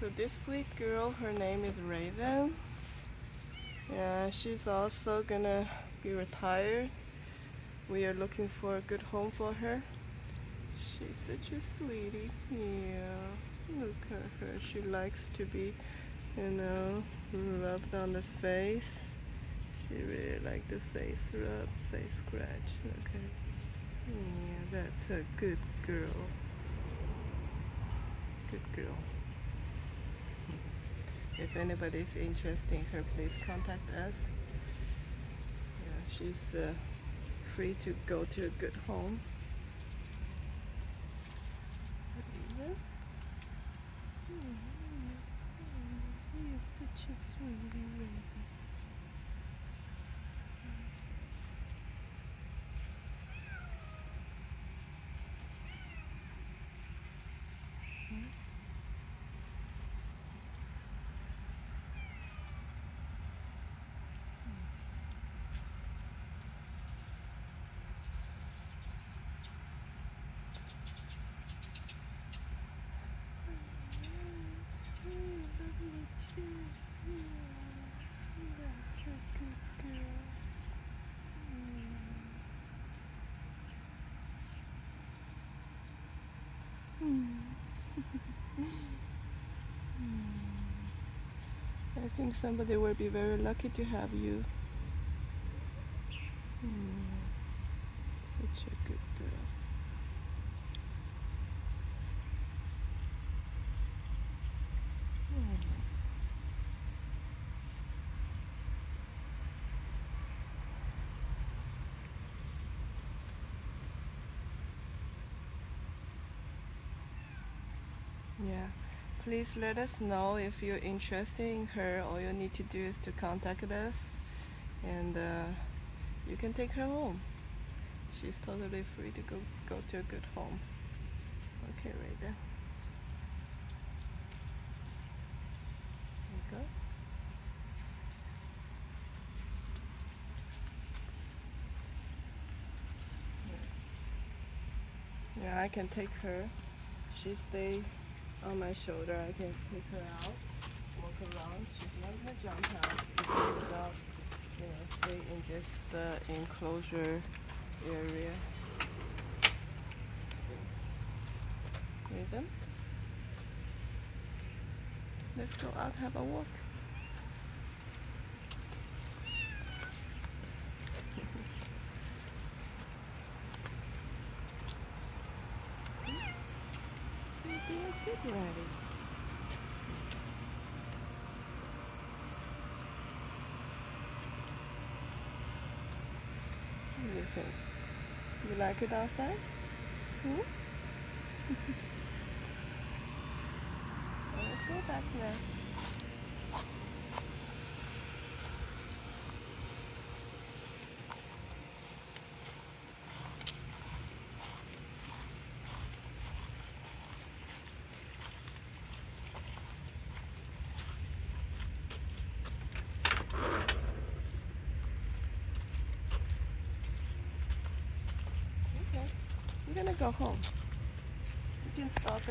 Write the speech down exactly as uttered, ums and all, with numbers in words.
So this sweet girl, her name is Raven. Yeah, she's also gonna be retired. We are looking for a good home for her. She's such a sweetie. Yeah, look at her. She likes to be, you know, rubbed on the face. She really likes the face rub, face scratch. Okay. Yeah, that's a good girl. Good girl. If anybody's interested in her, please contact us. Yeah, she's uh, free to go to a good home. You're such a sweetie, Raven. I think somebody will be very lucky to have you. Mm, such a good girl. Yeah, please let us know if you're interested in her. All you need to do is to contact us, and uh, you can take her home. She's totally free to go go to a good home. Okay, right there. There you go. Yeah, I can take her. She stays on my shoulder. I can pick her out, walk around. She's not gonna jump out. She's about, you know, stay in this uh, enclosure area. Rhythm. Let's go out, have a walk. Good Raven. What do you think? You like it outside? Hmm? Well, let's go back now. We're gonna go home. You can stop it.